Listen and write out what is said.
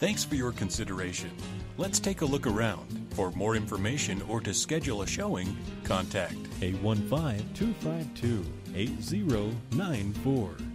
Thanks for your consideration. Let's take a look around. For more information or to schedule a showing, contact 815-252-8094.